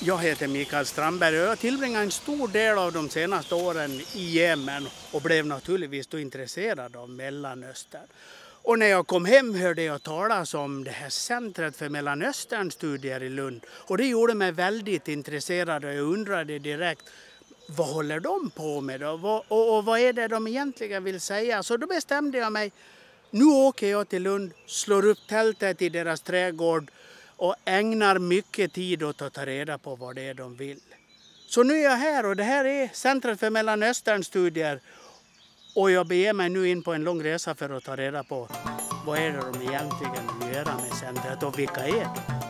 Jag heter Mikael Strandberg och jag tillbringade en stor del av de senaste åren i Jemen och blev naturligtvis då intresserad av Mellanöstern. Och när jag kom hem hörde jag talas om det här centret för Mellanösternstudier i Lund. Och det gjorde mig väldigt intresserad och jag undrade direkt, vad håller de på med då? Och vad är det de egentligen vill säga? Så då bestämde jag mig, nu åker jag till Lund, slår upp tältet i deras trädgård och ägnar mycket tid åt att ta reda på vad det är de vill. Så nu är jag här och det här är Centret för Mellanösternstudier. Och jag beger mig nu in på en lång resa för att ta reda på vad är det de egentligen vill göra med centret och vilka är det?